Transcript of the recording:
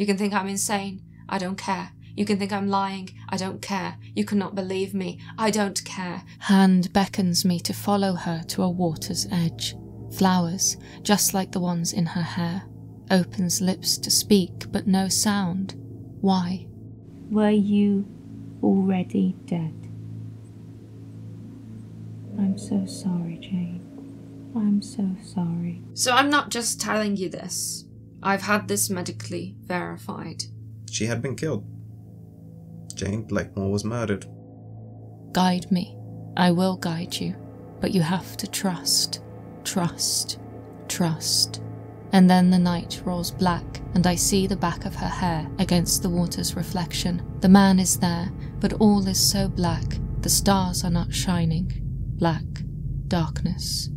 You can think I'm insane. I don't care. You can think I'm lying. I don't care. You cannot believe me. I don't care. Hand beckons me to follow her to a water's edge. Flowers, just like the ones in her hair. Opens lips to speak, but no sound. Why? Were you already dead? I'm so sorry, Jane. I'm so sorry. So I'm not just telling you this. I've had this medically verified. She had been killed. Jane Blakemore was murdered. Guide me. I will guide you. But you have to trust. Trust. Trust. And then the night rolls black, and I see the back of her hair against the water's reflection. The man is there, but all is so black. The stars are not shining. Black darkness.